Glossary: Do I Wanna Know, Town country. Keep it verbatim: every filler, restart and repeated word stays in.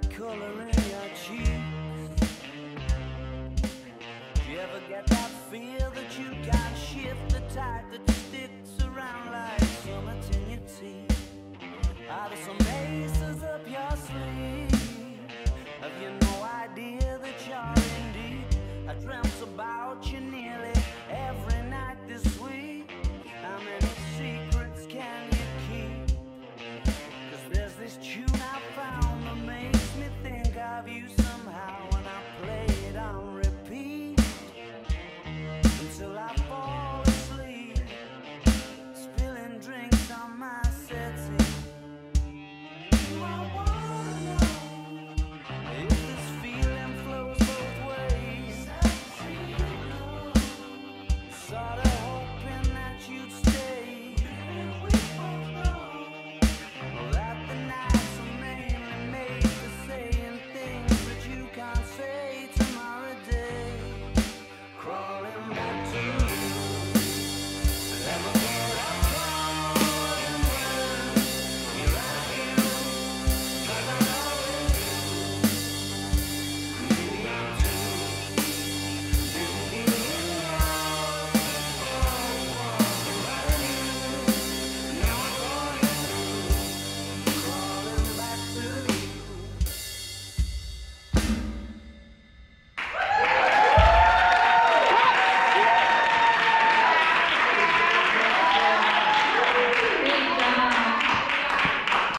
that color in your cheeks? Do you ever get that feel that